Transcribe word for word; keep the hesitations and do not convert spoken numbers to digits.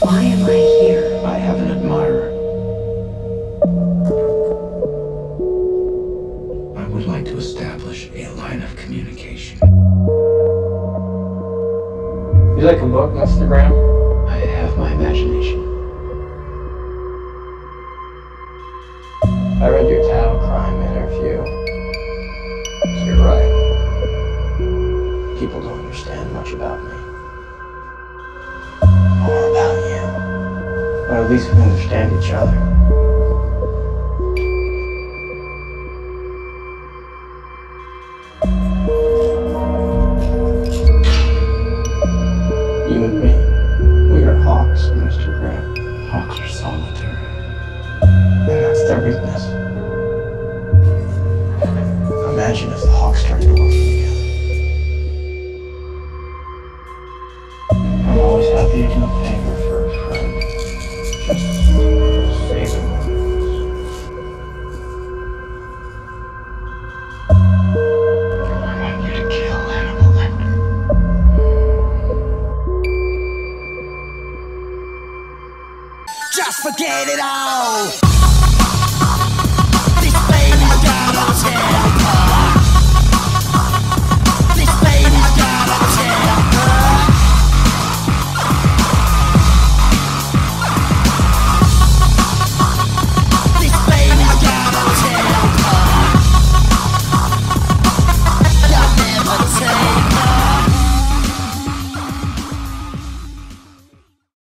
Why am I here? I have an admirer. I would like to establish a line of communication. You like a book, Instagram? I have my imagination. I read your town crime interview. You're right. People don't understand much about me. Or about you. But at least we understand each other. You and me, we are Hawks, Mister Graham. Hawks are solitary. And that's their weakness. Imagine if the Hawks started to work together. I'm always happy to do a favor for a friend. Just save them once. I want you to kill Hannibal Lecter. Just forget it all!